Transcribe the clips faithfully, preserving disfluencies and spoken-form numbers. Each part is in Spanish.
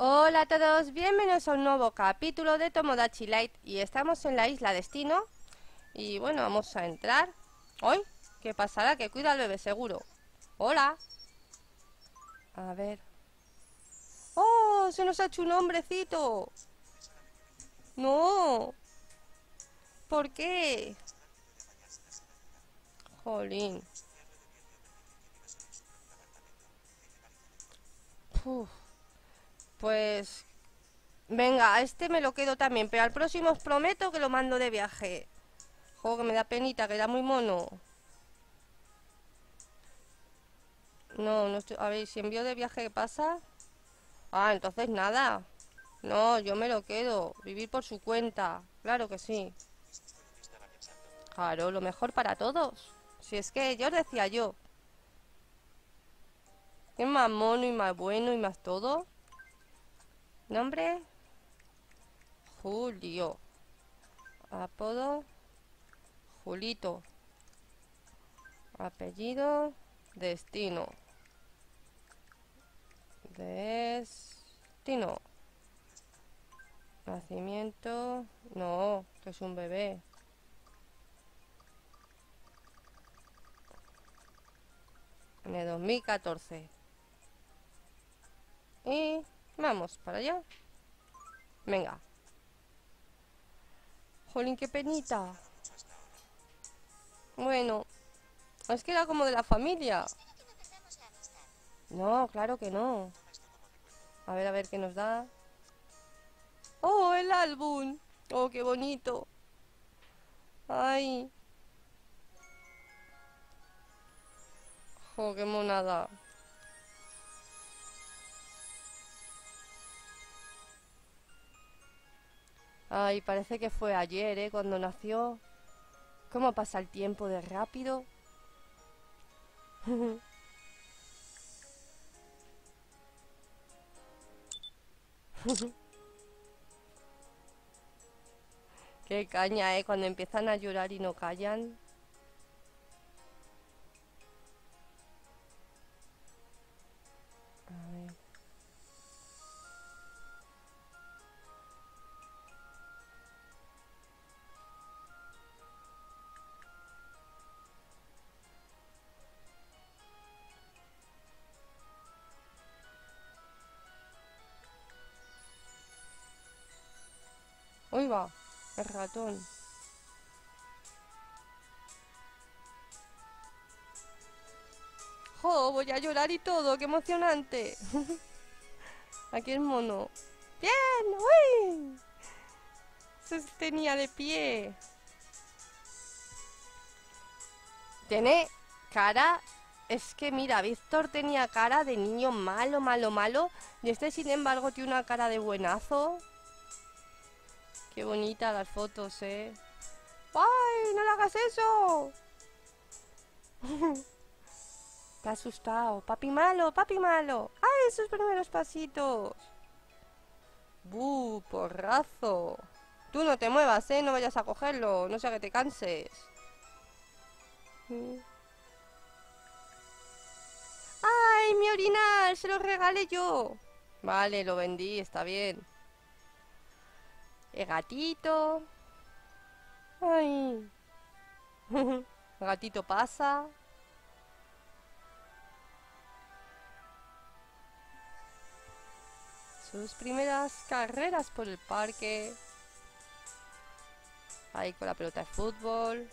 Hola a todos, bienvenidos a un nuevo capítulo de Tomodachi Life. Y estamos en la Isla Destino. Y bueno, vamos a entrar. ¡Ay! ¿Qué pasará? Que cuida al bebé, seguro. ¡Hola! A ver... ¡Oh! Se nos ha hecho un hombrecito. ¡No! ¿Por qué? ¡Jolín! Uf. Pues... venga, a este me lo quedo también. Pero al próximo os prometo que lo mando de viaje. Juego que me da penita, que era muy mono. No, no estoy... A ver, si envío de viaje, ¿qué pasa? Ah, entonces nada. No, yo me lo quedo. Vivir por su cuenta. Claro que sí. Claro, lo mejor para todos. Si es que yo os decía yo. Es más mono y más bueno y más todo. Nombre: Julio. Apodo: Julito. Apellido: Destino. Destino. Nacimiento: no, que es un bebé. En el dos mil catorce. Y... vamos, para allá. Venga. Jolín, qué penita. Bueno. Es que era como de la familia. No, claro que no. A ver, a ver qué nos da. ¡Oh, el álbum! ¡Oh, qué bonito! ¡Ay! ¡Oh, qué monada! Ay, parece que fue ayer, ¿eh? Cuando nació. ¿Cómo pasa el tiempo de rápido? Qué caña, ¿eh? Cuando empiezan a llorar y no callan. A ver. Uy, va, el ratón. ¡Jo! Voy a llorar y todo, qué emocionante. Aquí el mono. ¡Bien! ¡Uy! Se tenía de pie. Tiene cara... Es que mira, Víctor tenía cara de niño malo, malo, malo. Y este, sin embargo, tiene una cara de buenazo. Qué bonitas las fotos, ¿eh? ¡Ay, no le hagas eso! Te ha asustado. Papi malo, papi malo. ¡Ay, esos primeros pasitos! ¡Bu, porrazo! Tú no te muevas, ¿eh? No vayas a cogerlo. No sea que te canses. ¡Ay, mi orinal! Se lo regalé yo. Vale, lo vendí, está bien. El gatito. Ay. El gatito pasa. Sus primeras carreras por el parque. Ahí con la pelota de fútbol.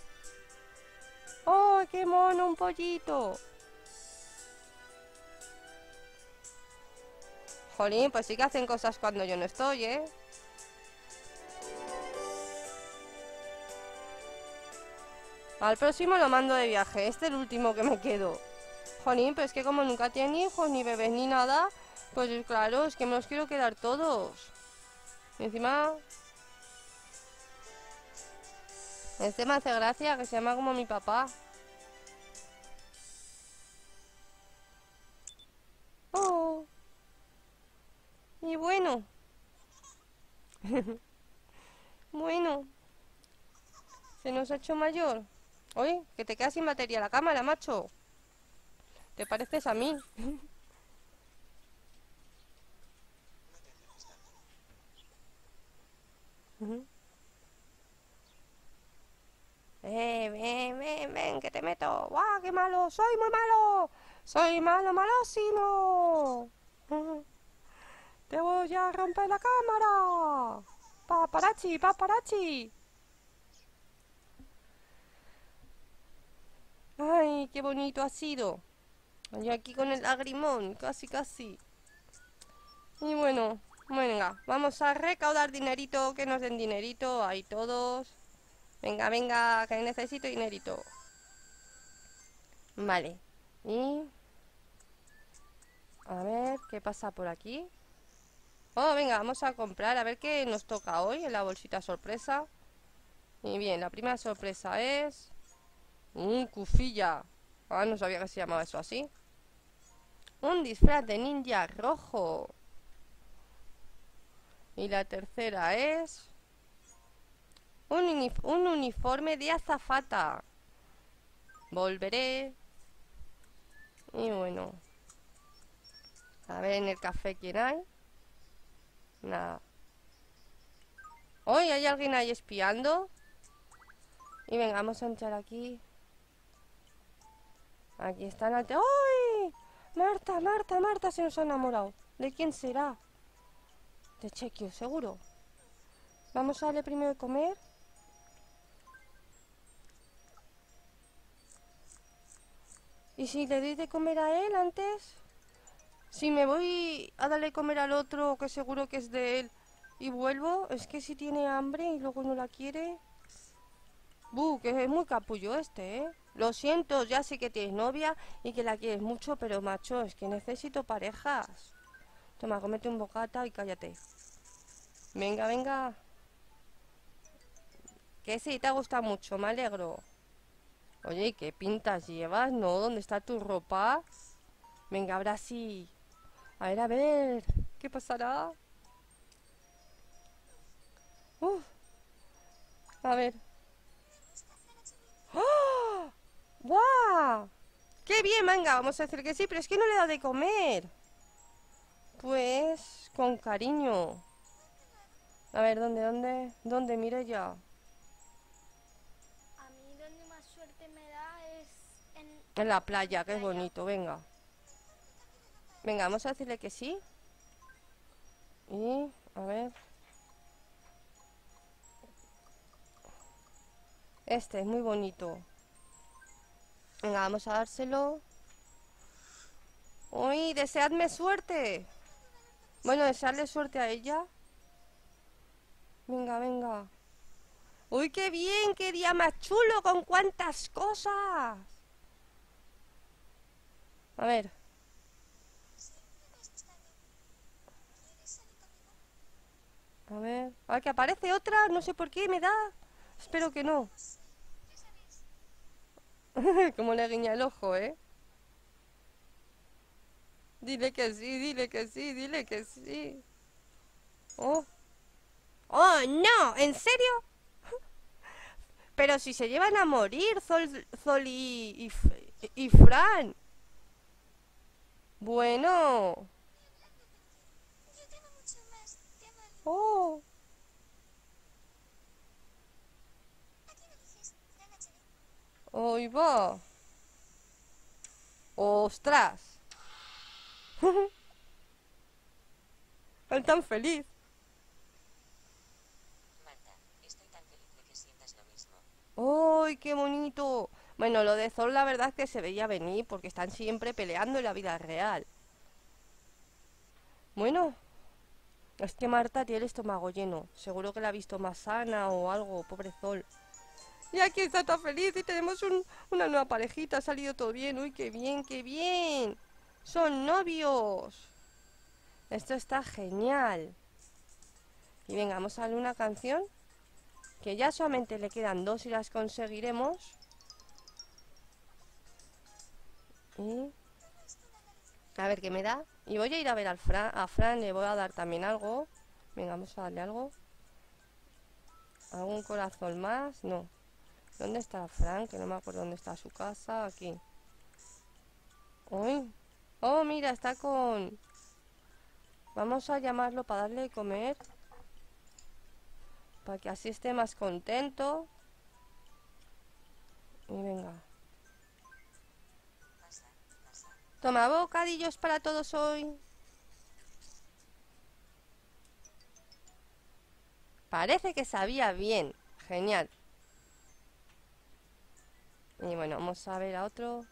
¡Oh, qué mono! Un pollito. Jolín, pues sí que hacen cosas cuando yo no estoy, ¿eh? Al próximo lo mando de viaje. Este es el último que me quedo. Jolín, pero es que como nunca tiene hijos, ni bebés, ni nada, pues claro, es que me los quiero quedar todos. Y encima... este me hace gracia, que se llama como mi papá. Oh. Y bueno. Bueno. Se nos ha hecho mayor. Oye, que te quedas sin batería la cámara, macho. Te pareces a mí. Uh-huh. Eh, ven, ven, ven, que te meto. ¡Guau, qué malo! ¡Soy muy malo! ¡Soy malo, malísimo! Uh-huh. ¡Te voy a romper la cámara! ¡Paparachi, paparachi! ¡Ay, qué bonito ha sido! Yo aquí con el lagrimón, casi, casi. Y bueno, venga, vamos a recaudar dinerito, que nos den dinerito, ahí todos. Venga, venga, que necesito dinerito. Vale, y... a ver, ¿qué pasa por aquí? Oh, venga, vamos a comprar, a ver qué nos toca hoy en la bolsita sorpresa. Y bien, la primera sorpresa es... un cufilla. Ah, no sabía que se llamaba eso así. Un disfraz de ninja rojo. Y la tercera es... Un, uni un uniforme de azafata. Volveré. Y bueno. A ver en el café quién hay. Nada. Hoy hay alguien ahí espiando. Y venga, vamos a entrar aquí. Aquí están al te... ¡Uy! Marta, Marta, Marta se nos ha enamorado. ¿De quién será? De Chequio, seguro. Vamos a darle primero de comer. Y si le doy de comer a él antes... Si me voy a darle comer al otro, que seguro que es de él, y vuelvo, es que si tiene hambre y luego no la quiere... ¡Buh! Que es muy capullo este, ¿eh? Lo siento, ya sé que tienes novia y que la quieres mucho, pero macho, es que necesito parejas. Toma, comete un bocata y cállate. Venga, venga. Que sí, te gusta mucho, me alegro. Oye, ¿qué pintas llevas? ¿No? ¿Dónde está tu ropa? Venga, ahora sí. A ver, a ver, ¿qué pasará? Uf. A ver. ¡Oh! ¡Guau! ¡Qué bien, manga! Vamos a decir que sí, pero es que no le he dado de comer. Pues, con cariño. A ver, ¿dónde, dónde? ¿Dónde, Mireya? A mí donde más suerte me da es en... en la playa, que es bonito, venga. Venga, vamos a decirle que sí. Y, a ver. Este es muy bonito. Venga, vamos a dárselo. Uy, deseadme suerte. Bueno, desearle suerte a ella. Venga, venga. Uy, qué bien, qué día más chulo, con cuántas cosas. A ver. A ver, a ver que aparece otra, no sé por qué me da. Espero que no. Como le guiña el ojo, ¿eh? Dile que sí, dile que sí, dile que sí. Oh. ¡Oh, no! ¿En serio? Pero si se llevan a morir Zol, Zol y, y, y Fran. Bueno. Oh. ¡Ahí va! ¡Ostras! ¡Él tan feliz! Marta, estoy tan feliz de que sientas lo mismo. ¡Ay, qué bonito! Bueno, lo de Zol la verdad es que se veía venir, porque están siempre peleando en la vida real. Bueno, es que Marta tiene el estómago lleno. Seguro que la ha visto más sana o algo, pobre Zol. Y aquí está tan feliz y tenemos un, una nueva parejita, ha salido todo bien. Uy, qué bien, qué bien. Son novios. Esto está genial. Y venga, vamos a darle una canción. Que ya solamente le quedan dos y las conseguiremos. Y... a ver qué me da. Y voy a ir a ver al Fran, a Fran le voy a dar también algo. Venga, vamos a darle algo. ¿Algún corazón más? No. ¿Dónde está Frank? Que no me acuerdo dónde está su casa. Aquí. ¡Uy! ¡Oh, mira! Está con... Vamos a llamarlo para darle de comer. para que así esté más contento. Y venga. Toma bocadillos para todos hoy. Parece que sabía bien. Genial. Y bueno, vamos a ver a otro.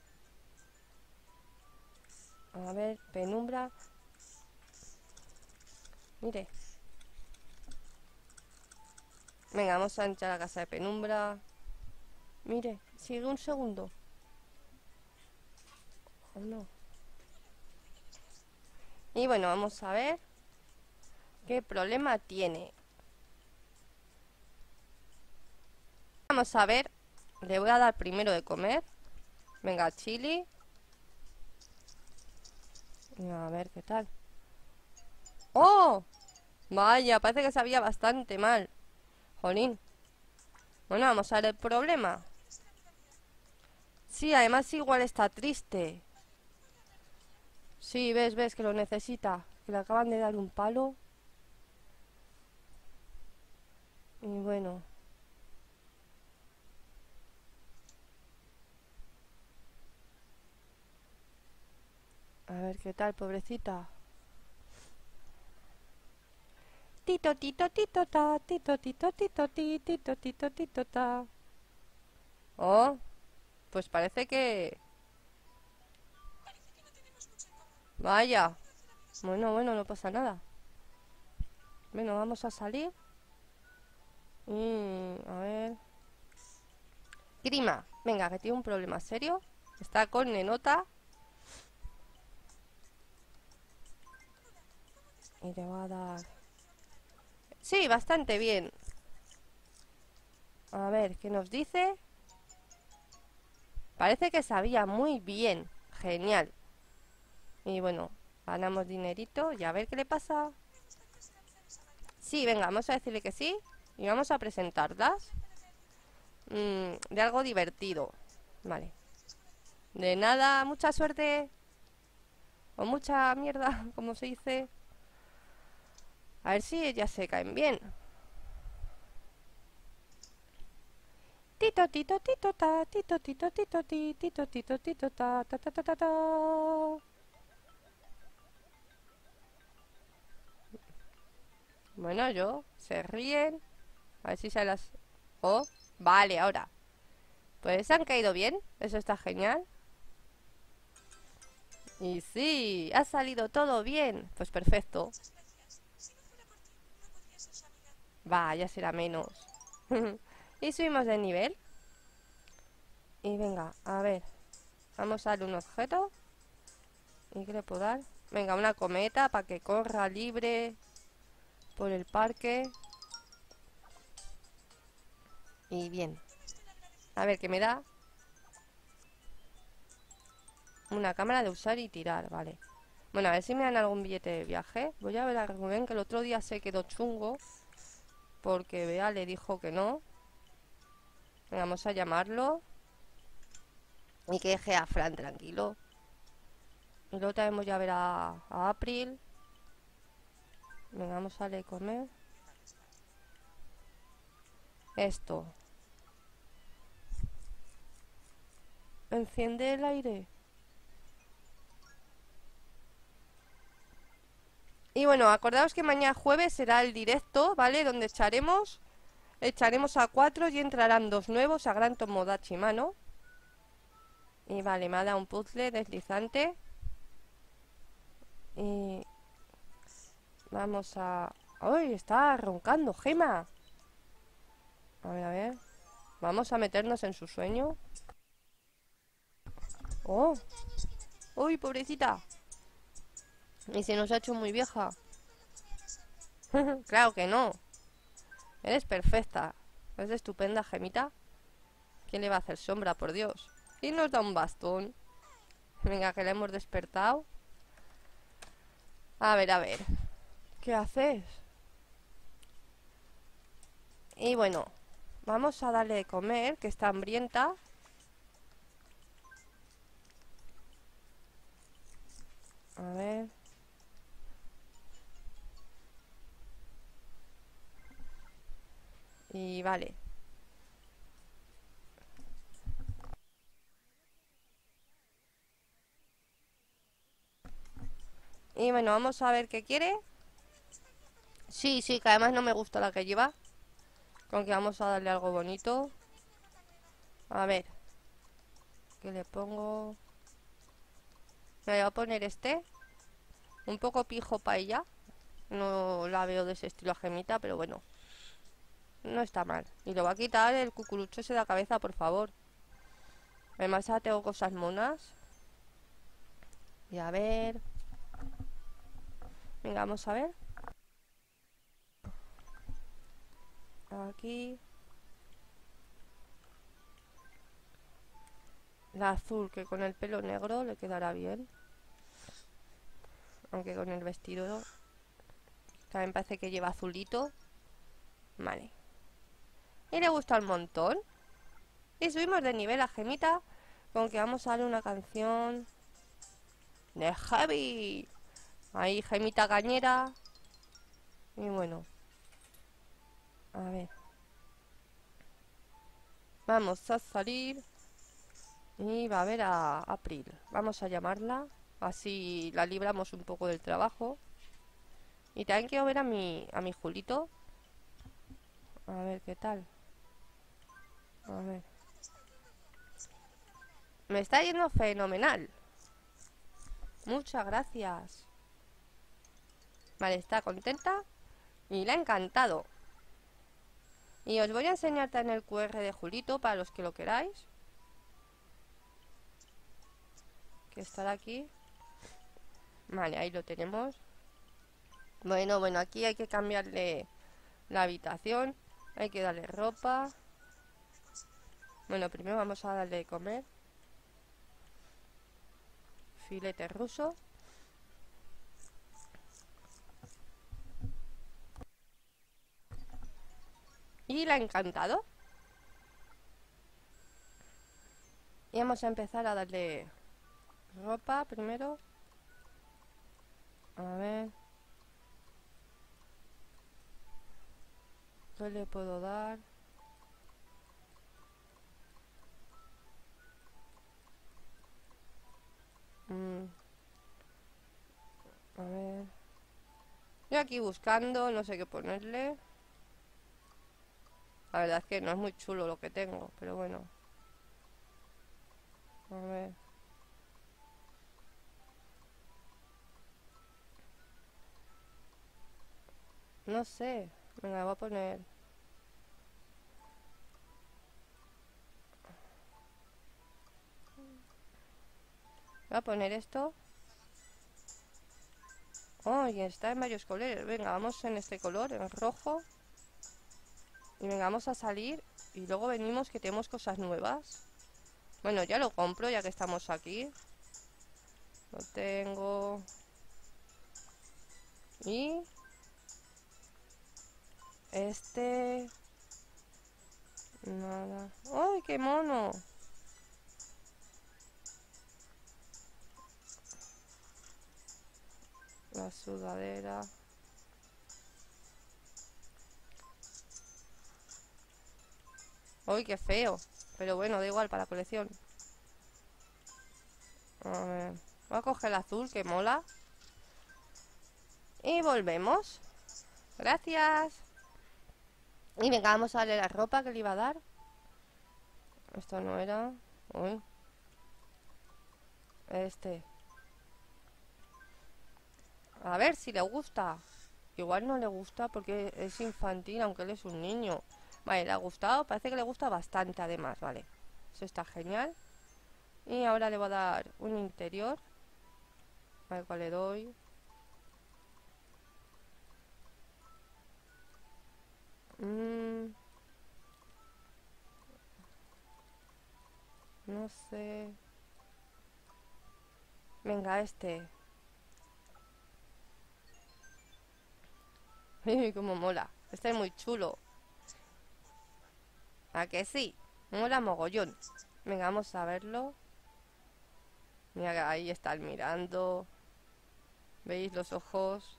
A ver, penumbra. Mire. Venga, vamos a entrar a la casa de penumbra. Mire, sigue un segundo. Oh, no. Y bueno, vamos a ver qué problema tiene. Vamos a ver. Le voy a dar primero de comer. Venga, chili. A ver qué tal. ¡Oh! Vaya, parece que sabía bastante mal. Jolín. Bueno, vamos a ver el problema. Sí, además igual está triste. Sí, ves, ves que lo necesita. Que le acaban de dar un palo. Y bueno. A ver qué tal, pobrecita. Tito, tito, tito, ta, tito, tito, tito, tito, tito, tito, ta. Oh, pues parece que... Vaya. Bueno, bueno, no pasa nada. Bueno, vamos a salir. Mm, a ver. Grima, venga, que tiene un problema serio. Está con nenota. Y te va a dar... Sí, bastante bien. A ver, ¿qué nos dice? Parece que sabía muy bien. Genial. Y bueno, ganamos dinerito. Y a ver qué le pasa. Sí, venga, vamos a decirle que sí. Y vamos a presentarlas. mm, De algo divertido. Vale. De nada, mucha suerte. O mucha mierda, como se dice. A ver si ellas se caen bien. Tito, tito, tito, ta, tito, tito, tito, ti, tito, tito, tito, ta, ta, ta, ta, ta, ta. Bueno, yo, se ríen. A ver si se las... Oh, vale, ahora. Pues han caído bien, eso está genial. Y sí, ha salido todo bien. Pues perfecto. Vaya, será menos. Y subimos de nivel. Y venga, a ver. Vamos a darle un objeto. ¿Y qué le puedo dar? Venga, una cometa para que corra libre por el parque. Y bien. A ver, ¿qué me da? Una cámara de usar y tirar, vale. Bueno, a ver si me dan algún billete de viaje. Voy a ver a Rubén, que el otro día se quedó chungo porque Bea le dijo que no. Vamos a llamarlo. Y que deje a Fran tranquilo. Y luego tenemos ya a ver a, a April. Venga, vamos a le comer. Esto. Enciende el aire. Y bueno, acordaos que mañana jueves será el directo, ¿vale? Donde echaremos echaremos a cuatro y entrarán dos nuevos a gran Tomodachi mano. Y vale, me ha dado un puzzle deslizante. Y vamos a... ¡Uy! Está roncando, Gema. A ver, a ver. Vamos a meternos en su sueño. ¡Oh! ¡Uy, pobrecita! Y se nos ha hecho muy vieja. Claro que no. Eres perfecta. Eres estupenda, Gemita. ¿Quién le va a hacer sombra, por Dios? Y nos da un bastón. Venga, que la hemos despertado. A ver, a ver. ¿Qué haces? Y bueno, vamos a darle de comer, que está hambrienta. A ver. Y vale. Y bueno, vamos a ver qué quiere. Sí, sí, que además no me gusta la que lleva. Con que vamos a darle algo bonito. A ver, ¿qué le pongo? Me voy a poner este. Un poco pijo para ella. No la veo de ese estilo a gemita, pero bueno, no está mal. Y lo va a quitar el cucurucho ese de la cabeza, por favor. Además ya tengo cosas monas. Y a ver, venga, vamos a ver. Aquí la azul, que con el pelo negro le quedará bien. Aunque con el vestido también parece que lleva azulito. Vale. Y le gusta un montón. Y subimos de nivel a gemita. Con que vamos a darle una canción de heavy. Ahí, gemita cañera. Y bueno, a ver, vamos a salir. Y va a ver a April. Vamos a llamarla. Así la libramos un poco del trabajo. Y también quiero ver a mi, a mi Julito. A ver qué tal. A ver. Me está yendo fenomenal. Muchas gracias. Vale, está contenta. Y le ha encantado. Y os voy a enseñar también el cu erre de Julito para los que lo queráis. Que estará aquí. Vale, ahí lo tenemos. Bueno, bueno, aquí hay que cambiarle la habitación. Hay que darle ropa. Bueno, primero vamos a darle de comer. Filete ruso. Y la ha encantado. Y vamos a empezar a darle ropa primero. A ver, ¿qué le puedo dar? Mm. A ver, yo aquí buscando, no sé qué ponerle. La verdad es que no es muy chulo lo que tengo, pero bueno. A ver. No sé, me la voy a poner. Voy a poner esto. Oh, y está en varios colores. Venga, vamos en este color, en rojo. Y venga, vamos a salir y luego venimos que tenemos cosas nuevas. Bueno, ya lo compro ya que estamos aquí. Lo tengo. Y este. Nada. ¡Ay, qué mono! La sudadera. ¡Uy, qué feo! Pero bueno, da igual para la colección. A ver, voy a coger el azul, que mola. Y volvemos. Gracias. Y venga, vamos a darle la ropa que le iba a dar. Esto no era. Uy. Este. A ver si le gusta. Igual no le gusta porque es infantil, aunque él es un niño. Vale, le ha gustado, parece que le gusta bastante además, vale. Eso está genial. Y ahora le voy a dar un interior. Al cual le doy. Mm. No sé. Venga, este. Uy, cómo mola. Este es muy chulo. ¿A que sí? Mola mogollón. Venga, vamos a verlo. Mira, ahí están mirando. ¿Veis los ojos?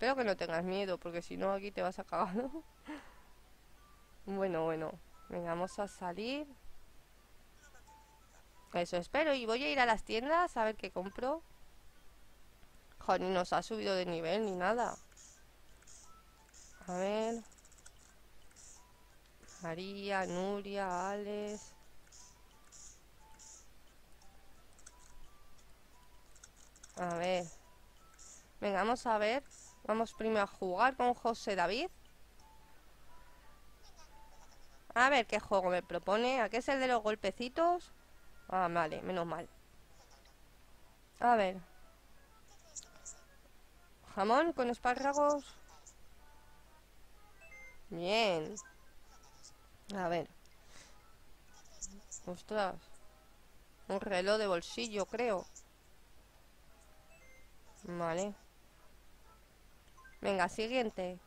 Espero que no tengas miedo, porque si no aquí te vas a cagar, ¿no? Bueno, bueno. Venga, vamos a salir. Eso espero. Y voy a ir a las tiendas a ver qué compro. Joder, ni nos ha subido de nivel ni nada. A ver. María, Nuria, Alex. A ver. Venga, vamos a ver. Vamos primero a jugar con José David. A ver qué juego me propone. ¿A qué es el de los golpecitos? Ah, vale, menos mal. A ver. Jamón con espárragos. Bien. A ver. Ostras. Un reloj de bolsillo, creo. Vale. Venga, siguiente.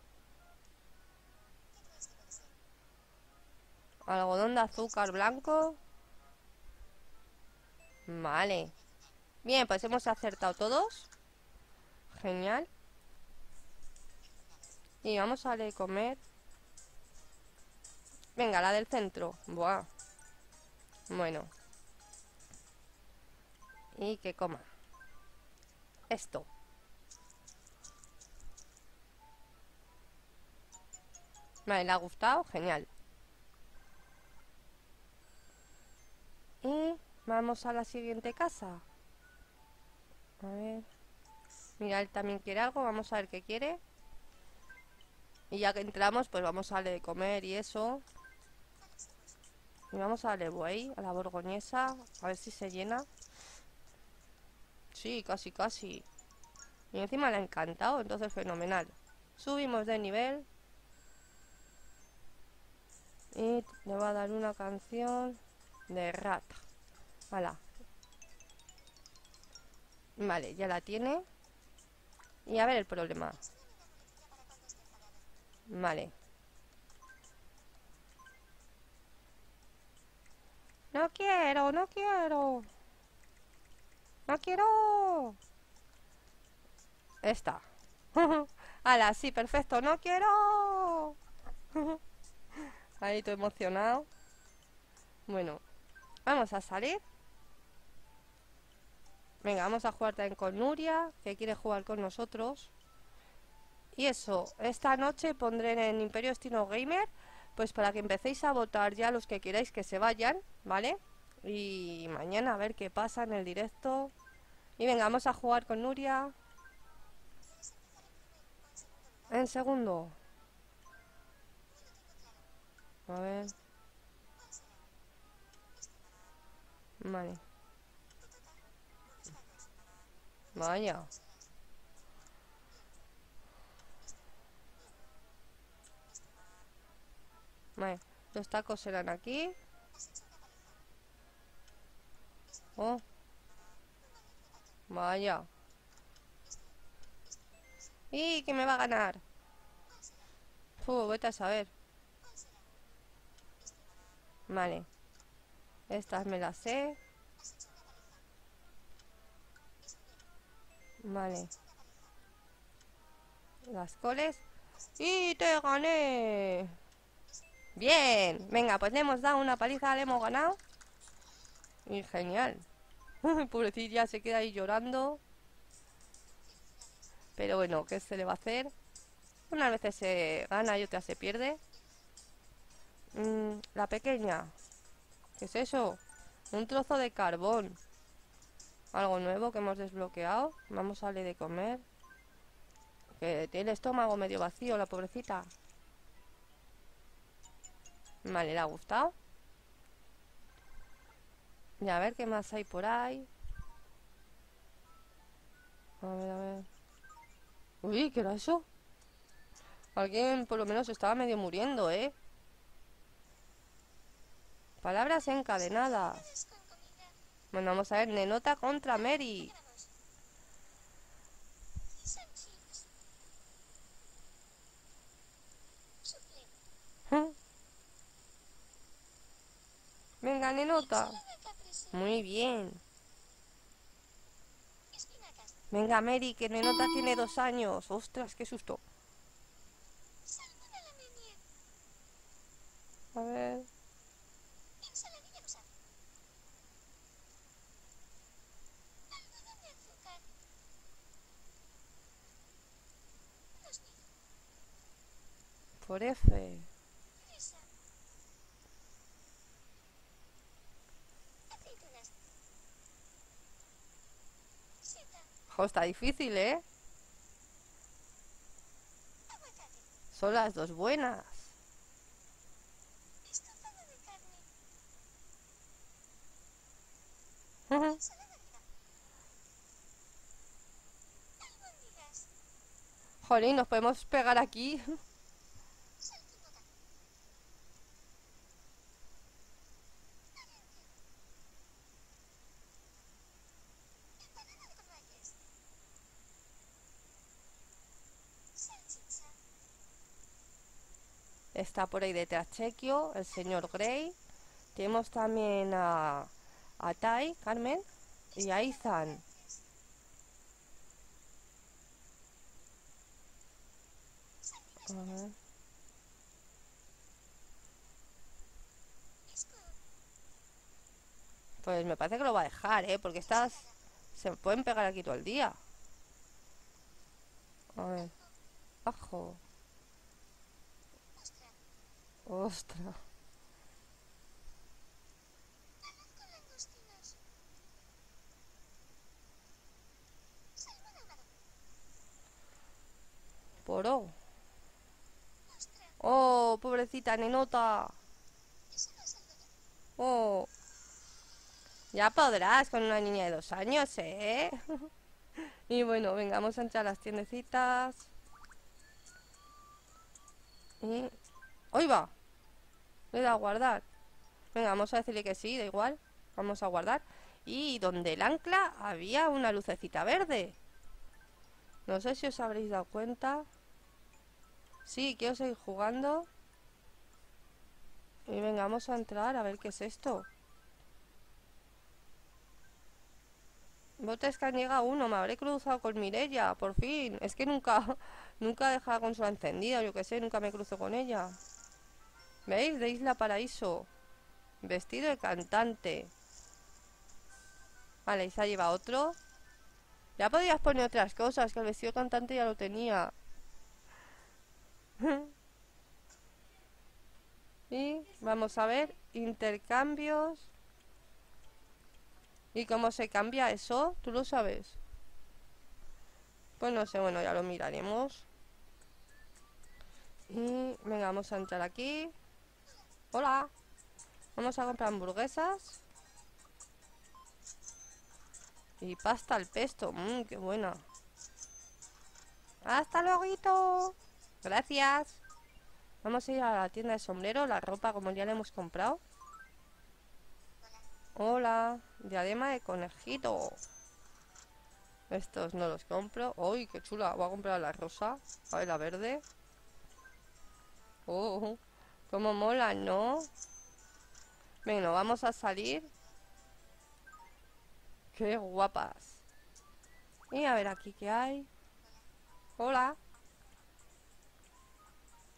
Algodón de azúcar blanco. Vale. Bien, pues hemos acertado todos. Genial. Y vamos a comer. Venga, la del centro. Buah. Bueno. Y que coma esto. Vale, ¿le ha gustado? Genial. Y vamos a la siguiente casa. A ver. Mira, él también quiere algo. Vamos a ver qué quiere. Y ya que entramos, pues vamos a darle de comer y eso. Y vamos a darle buey a la borgoñesa. A ver si se llena. Sí, casi, casi. Y encima le ha encantado, entonces fenomenal. Subimos de nivel. Y le va a dar una canción de rata. Hala. Vale, ya la tiene. Y a ver el problema. Vale. No quiero, no quiero. No quiero. Esta. Hala, sí, perfecto. No quiero. Ahí todo emocionado. Bueno, vamos a salir. Venga, vamos a jugar también con Nuria, que quiere jugar con nosotros. Y eso, esta noche pondré en Imperio Destino Gamer, pues para que empecéis a votar ya los que queráis que se vayan, ¿vale? Y mañana a ver qué pasa en el directo. Y venga, vamos a jugar con Nuria. En segundo. A ver. Vale. Vaya. Vale. Los tacos serán aquí. Oh. Vaya. ¿Y qué me va a ganar? Puh, vete a saber. Vale. Estas me las sé. Vale. Las coles. ¡Y te gané! Bien. Venga, pues le hemos dado una paliza, le hemos ganado. Y genial. Pobrecilla, se queda ahí llorando. Pero bueno, ¿qué se le va a hacer? Unas veces se gana y otras se pierde. La pequeña. ¿Qué es eso? Un trozo de carbón. Algo nuevo que hemos desbloqueado. Vamos a darle de comer. Que tiene el estómago medio vacío, la pobrecita. Vale, ¿le ha gustado? Y a ver qué más hay por ahí. A ver, a ver. Uy, ¿qué era eso? Alguien por lo menos estaba medio muriendo, ¿eh? Palabras encadenadas. Bueno, vamos a ver. Nenota contra Mary. Venga, Nenota. Muy bien. Venga, Mary, que Nenota tiene dos años. Ostras, qué susto. A ver. Por F. Jo, está difícil, ¿eh? Son las dos buenas. Jolín, nos podemos pegar aquí. Está por ahí detrás Chequio, el señor Grey. Tenemos también a, a Tai, Carmen y a Izan. A ver. Pues me parece que lo va a dejar, ¿eh? Porque estas se pueden pegar aquí todo el día. A ver. Ajo. Ostras. Poró. Oh, pobrecita Nenota. Oh. Ya podrás con una niña de dos años, ¿eh? Y bueno, venga, vamos a entrar a las tiendecitas. Y... ¡ahí va! Le he dado a guardar. Venga, vamos a decirle que sí, da igual. Vamos a guardar. Y donde el ancla había una lucecita verde. No sé si os habréis dado cuenta. Sí, quiero seguir jugando. Y venga, vamos a entrar a ver qué es esto. Botes que han llegado uno. Me habré cruzado con Mireya, por fin. Es que nunca, nunca he dejado la consola encendida. Yo qué sé, nunca me cruzo con ella. ¿Veis? De Isla Paraíso. Vestido de cantante. Vale, y se ha llevado otro. Ya podías poner otras cosas, que el vestido de cantante ya lo tenía. Y vamos a ver. Intercambios. ¿Y cómo se cambia eso? ¿Tú lo sabes? Pues no sé, bueno, ya lo miraremos. Y venga, vamos a entrar aquí. Hola. Vamos a comprar hamburguesas y pasta al pesto. Mmm, qué buena. Hasta luego. Gracias. Vamos a ir a la tienda de sombrero. La ropa como ya la hemos comprado. Hola. Diadema de conejito. Estos no los compro. Uy, qué chula. Voy a comprar la rosa. A ver, la verde. Oh, como mola, ¿no? Bueno, vamos a salir. ¡Qué guapas! Y a ver aquí qué hay. Hola.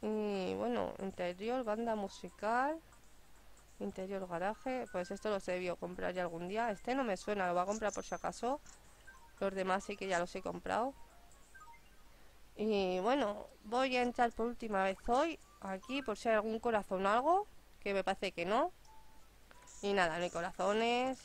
Y bueno, interior, banda musical. Interior, garaje. Pues esto los he debido comprar ya algún día. Este no me suena, lo voy a comprar por si acaso. Los demás sí que ya los he comprado. Y bueno, voy a entrar por última vez hoy aquí por si hay algún corazón o algo, que me parece que no. Y nada, no hay corazones.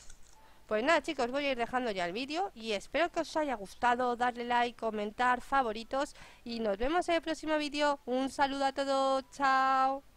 Pues nada, chicos, voy a ir dejando ya el vídeo y espero que os haya gustado. Darle like, comentar, favoritos y nos vemos en el próximo vídeo. Un saludo a todos, chao.